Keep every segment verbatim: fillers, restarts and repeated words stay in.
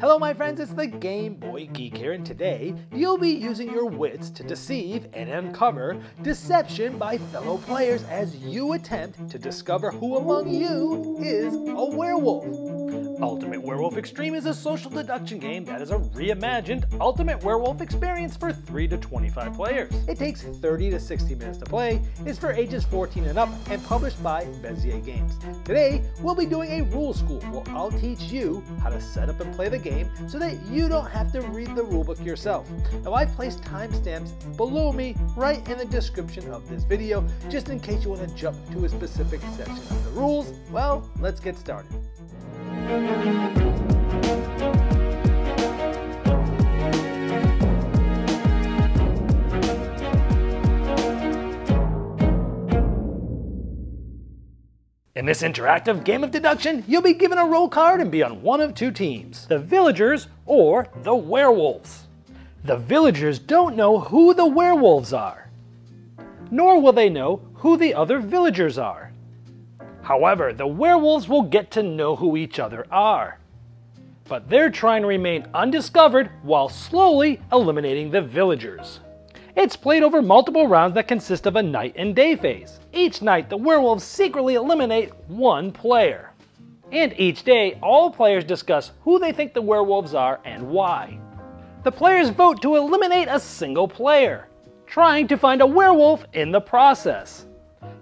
Hello my friends, it's the Game Boy Geek here, and today you'll be using your wits to deceive and uncover deception by fellow players as you attempt to discover who among you is a werewolf. Ultimate Werewolf Extreme is a social deduction game that is a reimagined Ultimate Werewolf experience for three to twenty-five players. It takes thirty to sixty minutes to play, is for ages fourteen and up, and published by Bezier Games. Today, we'll be doing a rule school where I'll teach you how to set up and play the game so that you don't have to read the rulebook yourself. Now, I've placed timestamps below me right in the description of this video, just in case you want to jump to a specific section of the rules. Well, let's get started. In this interactive game of deduction, you'll be given a roll card and be on one of two teams, the villagers or the werewolves. The villagers don't know who the werewolves are, nor will they know who the other villagers are. However, the werewolves will get to know who each other are, but they're trying to remain undiscovered while slowly eliminating the villagers. It's played over multiple rounds that consist of a night and day phase. Each night, the werewolves secretly eliminate one player, and each day, all players discuss who they think the werewolves are and why. The players vote to eliminate a single player, trying to find a werewolf in the process.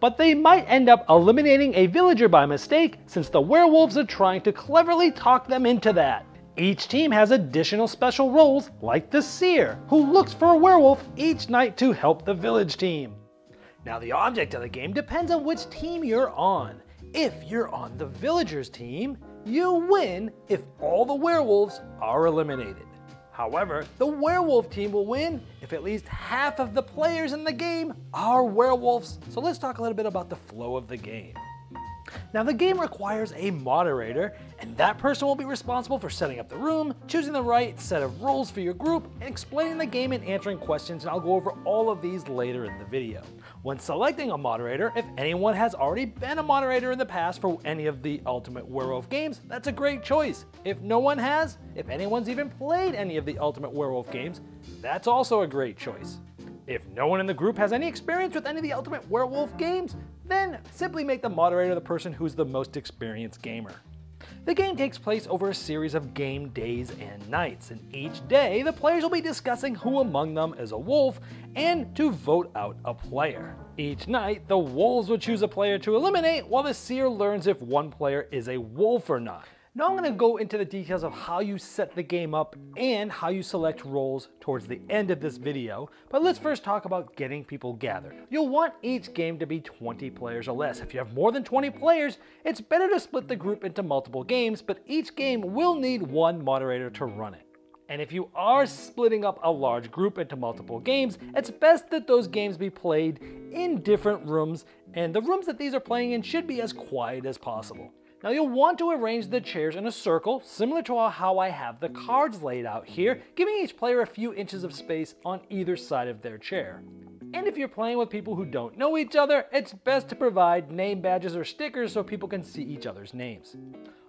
But they might end up eliminating a villager by mistake since the werewolves are trying to cleverly talk them into that. Each team has additional special roles like the Seer, who looks for a werewolf each night to help the village team. Now the object of the game depends on which team you're on. If you're on the villagers team, you win if all the werewolves are eliminated. However, the werewolf team will win if at least half of the players in the game are werewolves. So let's talk a little bit about the flow of the game. Now the game requires a moderator, and that person will be responsible for setting up the room, choosing the right set of rules for your group, and explaining the game and answering questions, and I'll go over all of these later in the video. When selecting a moderator, if anyone has already been a moderator in the past for any of the Ultimate Werewolf games, that's a great choice. If no one has, if anyone's even played any of the Ultimate Werewolf games, that's also a great choice. If no one in the group has any experience with any of the Ultimate Werewolf games, then simply make the moderator the person who's the most experienced gamer. The game takes place over a series of game days and nights, and each day the players will be discussing who among them is a wolf and to vote out a player. Each night, the wolves will choose a player to eliminate while the seer learns if one player is a wolf or not. Now I'm going to go into the details of how you set the game up and how you select roles towards the end of this video, but let's first talk about getting people gathered. You'll want each game to be twenty players or less. If you have more than twenty players, it's better to split the group into multiple games, but each game will need one moderator to run it. And if you are splitting up a large group into multiple games, it's best that those games be played in different rooms, and the rooms that these are playing in should be as quiet as possible. Now you'll want to arrange the chairs in a circle, similar to how I have the cards laid out here, giving each player a few inches of space on either side of their chair. And if you're playing with people who don't know each other, it's best to provide name badges or stickers so people can see each other's names.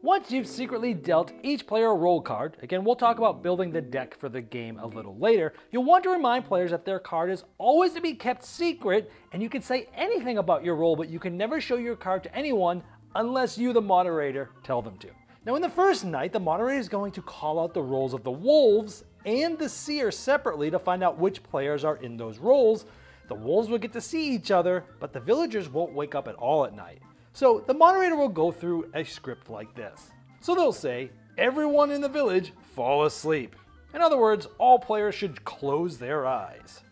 Once you've secretly dealt each player a roll card, again we'll talk about building the deck for the game a little later, you'll want to remind players that their card is always to be kept secret, and you can say anything about your roll, but you can never show your card to anyone unless you, the moderator, tell them to. Now in the first night, the moderator is going to call out the roles of the wolves and the seer separately to find out which players are in those roles. The wolves will get to see each other, but the villagers won't wake up at all at night. So the moderator will go through a script like this. So they'll say, everyone in the village fall asleep. In other words, all players should close their eyes.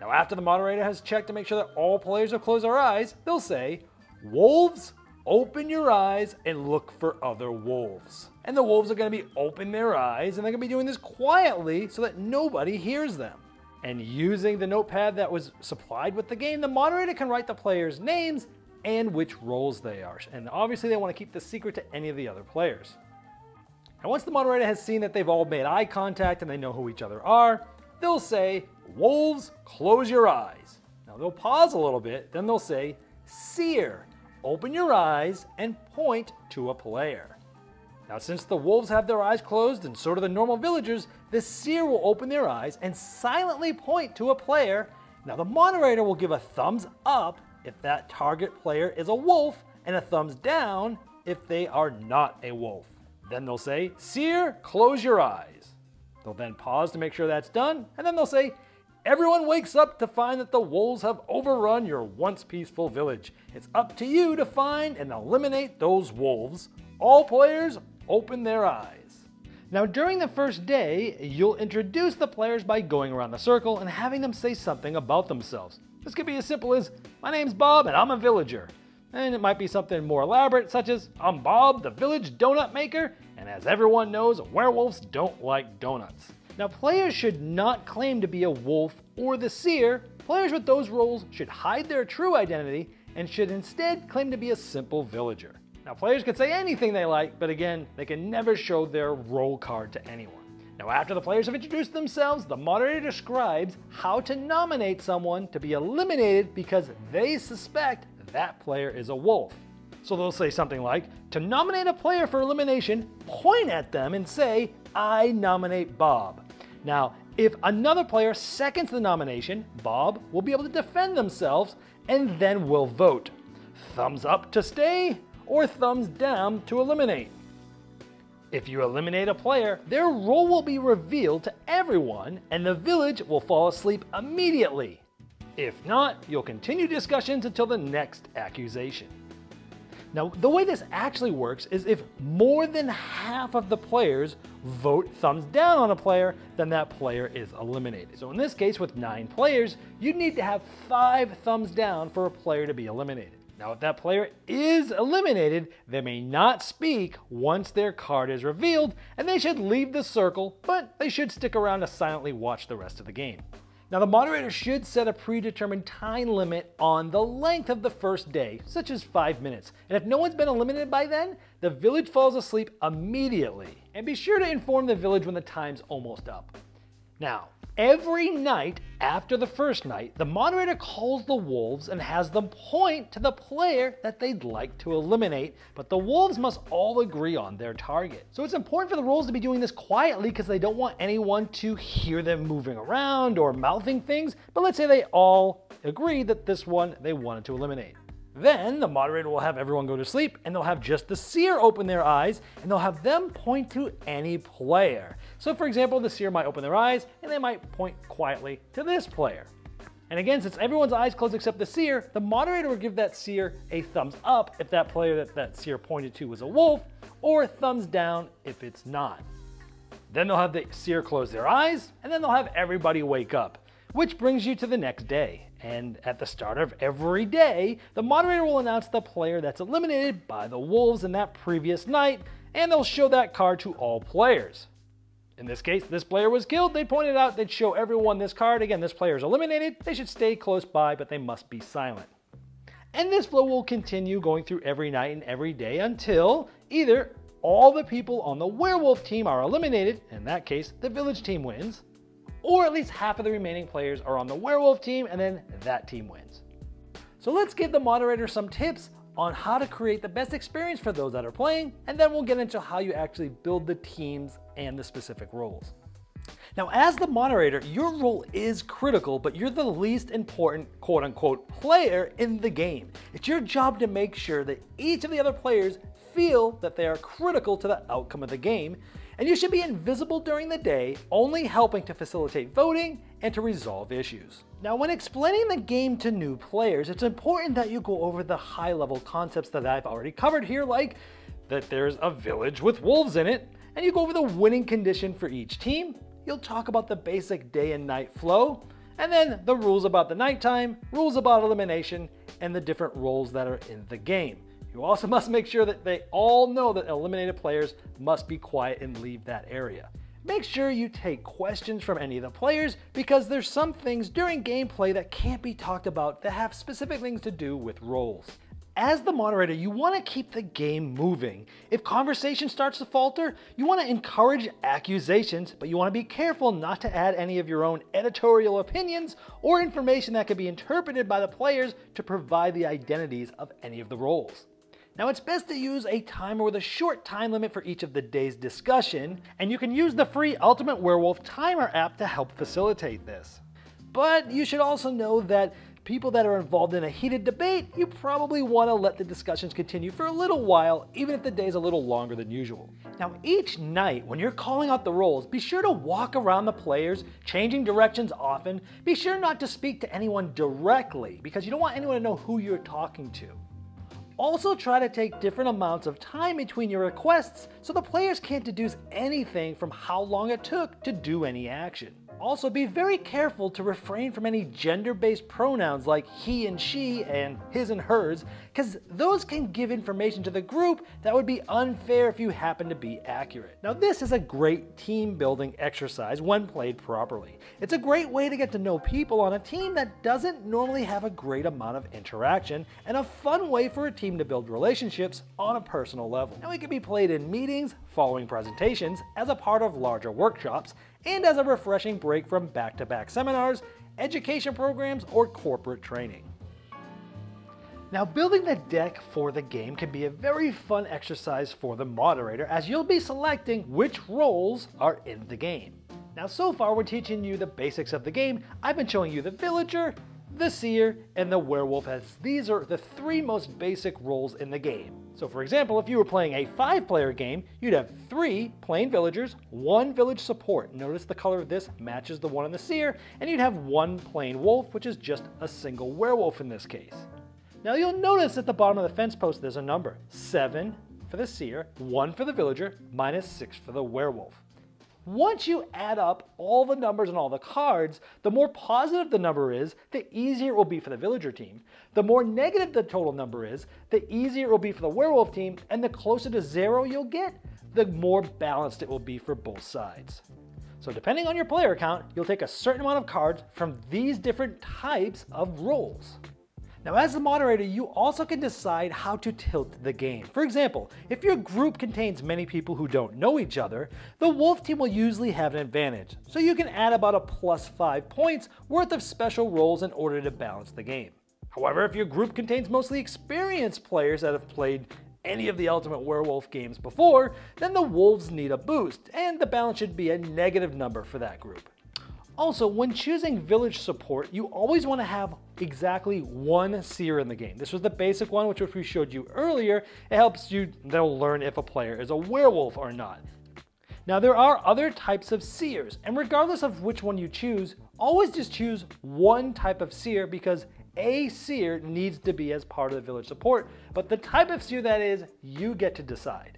Now after the moderator has checked to make sure that all players have closed their eyes, they'll say, wolves, open your eyes and look for other wolves. And the wolves are going to be opening their eyes, and they're going to be doing this quietly so that nobody hears them. And using the notepad that was supplied with the game, the moderator can write the players' names and which roles they are. And obviously they want to keep this secret to any of the other players. And once the moderator has seen that they've all made eye contact and they know who each other are, they'll say, wolves, close your eyes. Now they'll pause a little bit, then they'll say, seer, open your eyes and point to a player. Now, since the wolves have their eyes closed and so do the normal villagers, the seer will open their eyes and silently point to a player. Now, the moderator will give a thumbs up if that target player is a wolf and a thumbs down if they are not a wolf. Then they'll say, "Seer, close your eyes." They'll then pause to make sure that's done, and then they'll say, "Everyone wakes up to find that the wolves have overrun your once peaceful village. It's up to you to find and eliminate those wolves. All players open their eyes." Now, during the first day, you'll introduce the players by going around the circle and having them say something about themselves. This could be as simple as, "My name's Bob and I'm a villager." And it might be something more elaborate, such as, "I'm Bob, the village donut maker, and as everyone knows, werewolves don't like donuts." Now, players should not claim to be a wolf or the seer. Players with those roles should hide their true identity and should instead claim to be a simple villager. Now, players could say anything they like, but again, they can never show their role card to anyone. Now, after the players have introduced themselves, the moderator describes how to nominate someone to be eliminated because they suspect that player is a wolf. So they'll say something like, "To nominate a player for elimination, point at them and say, 'I nominate Bob.'" Now, if another player seconds the nomination, Bob will be able to defend themselves and then will vote. Thumbs up to stay or thumbs down to eliminate. If you eliminate a player, their role will be revealed to everyone and the village will fall asleep immediately. If not, you'll continue discussions until the next accusation. Now, the way this actually works is if more than half of the players vote thumbs down on a player, then that player is eliminated. So in this case, with nine players, you'd need to have five thumbs down for a player to be eliminated. Now, if that player is eliminated, they may not speak once their card is revealed, and they should leave the circle, but they should stick around to silently watch the rest of the game. Now, the moderator should set a predetermined time limit on the length of the first day, such as five minutes. And if no one's been eliminated by then, the village falls asleep immediately. And be sure to inform the village when the time's almost up. Now, every night after the first night, the moderator calls the wolves and has them point to the player that they'd like to eliminate, but the wolves must all agree on their target. So it's important for the wolves to be doing this quietly because they don't want anyone to hear them moving around or mouthing things, but let's say they all agree that this one they wanted to eliminate. Then the moderator will have everyone go to sleep and they'll have just the seer open their eyes and they'll have them point to any player. So for example, the seer might open their eyes and they might point quietly to this player. And again, since everyone's eyes closed except the seer, the moderator will give that seer a thumbs up if that player that that seer pointed to was a wolf, or thumbs down if it's not. Then they'll have the seer close their eyes and then they'll have everybody wake up, which brings you to the next day. And at the start of every day, the moderator will announce the player that's eliminated by the wolves in that previous night, and they'll show that card to all players. In this case, this player was killed. They pointed out they'd show everyone this card. Again, this player is eliminated. They should stay close by, but they must be silent. And this flow will continue going through every night and every day until either all the people on the werewolf team are eliminated, in that case, the village team wins, or at least half of the remaining players are on the werewolf team and then that team wins. So let's give the moderator some tips on how to create the best experience for those that are playing, and then we'll get into how you actually build the teams and the specific roles. Now, as the moderator, your role is critical, but you're the least important quote unquote player in the game. It's your job to make sure that each of the other players feel that they are critical to the outcome of the game, and you should be invisible during the day, only helping to facilitate voting and to resolve issues. Now, when explaining the game to new players, it's important that you go over the high-level concepts that I've already covered here, like that there's a village with wolves in it, and you go over the winning condition for each team. You'll talk about the basic day and night flow, and then the rules about the nighttime, rules about elimination, and the different roles that are in the game. You also must make sure that they all know that eliminated players must be quiet and leave that area. Make sure you take questions from any of the players because there's some things during gameplay that can't be talked about that have specific things to do with roles. As the moderator, you want to keep the game moving. If conversation starts to falter, you want to encourage accusations, but you want to be careful not to add any of your own editorial opinions or information that could be interpreted by the players to provide the identities of any of the roles. Now it's best to use a timer with a short time limit for each of the day's discussion, and you can use the free Ultimate Werewolf timer app to help facilitate this. But you should also know that people that are involved in a heated debate, you probably want to let the discussions continue for a little while, even if the day's a little longer than usual. Now each night when you're calling out the rolls, be sure to walk around the players, changing directions often. Be sure not to speak to anyone directly because you don't want anyone to know who you're talking to. Also try to take different amounts of time between your requests so the players can't deduce anything from how long it took to do any action. Also, be very careful to refrain from any gender-based pronouns like he and she and his and hers, because those can give information to the group that would be unfair if you happen to be accurate. Now, this is a great team-building exercise when played properly. It's a great way to get to know people on a team that doesn't normally have a great amount of interaction, and a fun way for a team to build relationships on a personal level. Now, it can be played in meetings, following presentations, as a part of larger workshops, and as a refreshing break from back-to-back seminars, education programs, or corporate training. Now, building the deck for the game can be a very fun exercise for the moderator, as you'll be selecting which roles are in the game. Now, so far we're teaching you the basics of the game. I've been showing you the villager, the seer, and the werewolf, as these are the three most basic roles in the game. So for example, if you were playing a five player game, you'd have three plain villagers, one village support, notice the color of this matches the one in the seer, and you'd have one plain wolf, which is just a single werewolf in this case. Now you'll notice at the bottom of the fence post there's a number, seven for the seer, one for the villager, minus six for the werewolf. Once you add up all the numbers and all the cards, the more positive the number is, the easier it will be for the villager team. The more negative the total number is, the easier it will be for the werewolf team, and the closer to zero you'll get, the more balanced it will be for both sides. So depending on your player count, you'll take a certain amount of cards from these different types of rolls. Now as the moderator, you also can decide how to tilt the game. For example, if your group contains many people who don't know each other, the wolf team will usually have an advantage, so you can add about a plus five points worth of special rolls in order to balance the game. However, if your group contains mostly experienced players that have played any of the Ultimate Werewolf games before, then the wolves need a boost, and the balance should be a negative number for that group. Also, when choosing village support, you always want to have exactly one seer in the game. This was the basic one, which we showed you earlier. It helps you they'll learn if a player is a werewolf or not. Now, there are other types of seers, and regardless of which one you choose, always just choose one type of seer, because a seer needs to be as part of the village support, but the type of seer that is, you get to decide.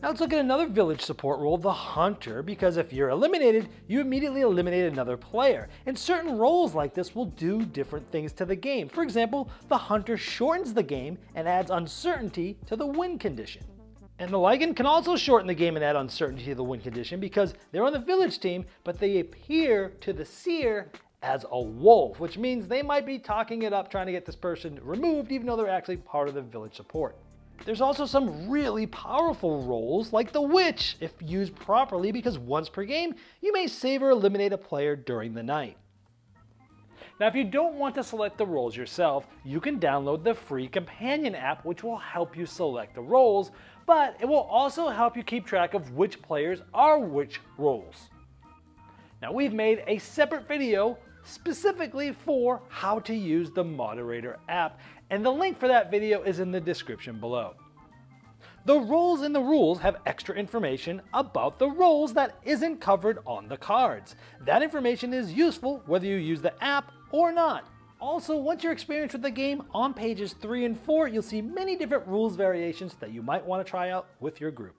Now let's look at another village support role, the hunter, because if you're eliminated, you immediately eliminate another player. And certain roles like this will do different things to the game. For example, the hunter shortens the game and adds uncertainty to the win condition. And the Lycan can also shorten the game and add uncertainty to the win condition because they're on the village team, but they appear to the seer as a wolf, which means they might be talking it up, trying to get this person removed, even though they're actually part of the village support. There's also some really powerful roles like the Witch, if used properly, because once per game, you may save or eliminate a player during the night. Now, if you don't want to select the roles yourself, you can download the free companion app, which will help you select the roles, but it will also help you keep track of which players are which roles. Now, we've made a separate video specifically for how to use the moderator app, and the link for that video is in the description below. The roles in the rules have extra information about the roles that isn't covered on the cards. That information is useful whether you use the app or not. Also, once you're experienced with the game, on pages three and four, you'll see many different rules variations that you might want to try out with your group.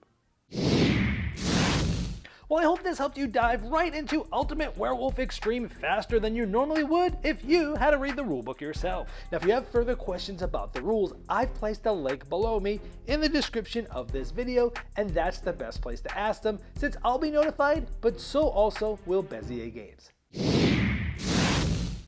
Well, I hope this helped you dive right into Ultimate Werewolf Extreme faster than you normally would if you had to read the rulebook yourself. Now, if you have further questions about the rules, I've placed a link below me in the description of this video, and that's the best place to ask them, since I'll be notified, but so also will Bezier Games.